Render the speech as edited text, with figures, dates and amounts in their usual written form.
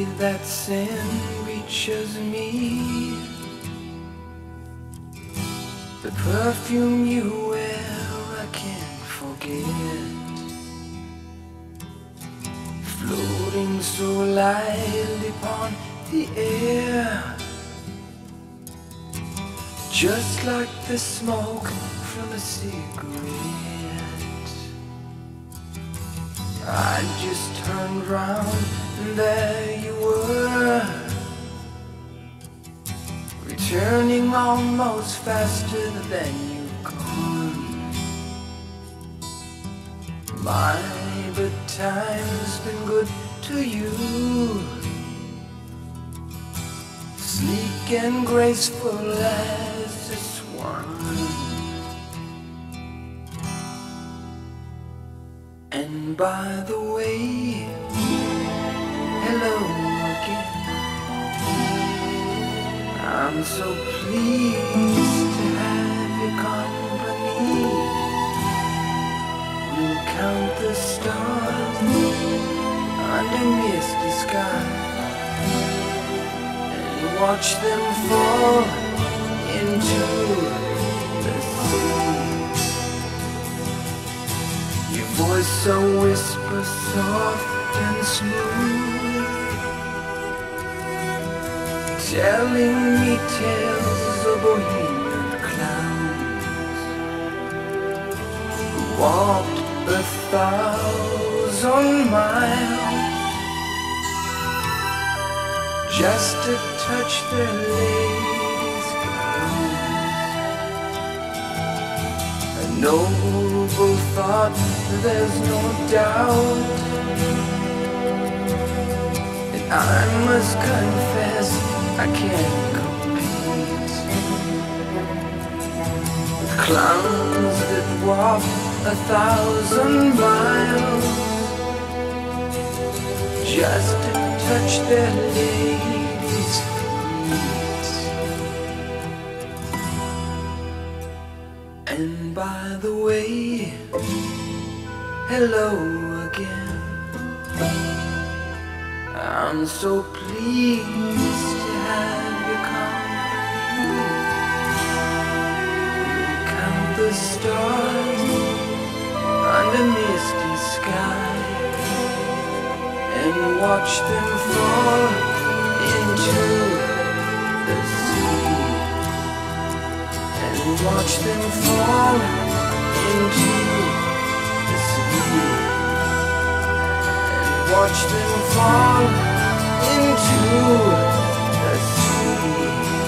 way that sin reaches me, the perfume you wear I can't forget, floating so lightly upon the air, just like the smoke from a cigarette. I just turned round and there you were, returning almost faster than you've gone. My, but time's been good to you, sleek and graceful as a swan. And by the way, hello again. I'm so pleased to have your company. We'll count the stars under misty sky and watch them fall into the sea. Your voice so whisper soft and smooth, telling me tales of bohemian clowns who walked 1,000 miles just to touch their ladies' gowns. A noble thought, there's no doubt, and I must confess I can't compete with clowns that walk 1,000 miles just to touch their ladies' feet. And by the way, hello again. I'm so pleased to have your company. We'll count the stars under misty sky and watch them fall into the sea. And watch them fall into the sea. And watch them fall into the sea.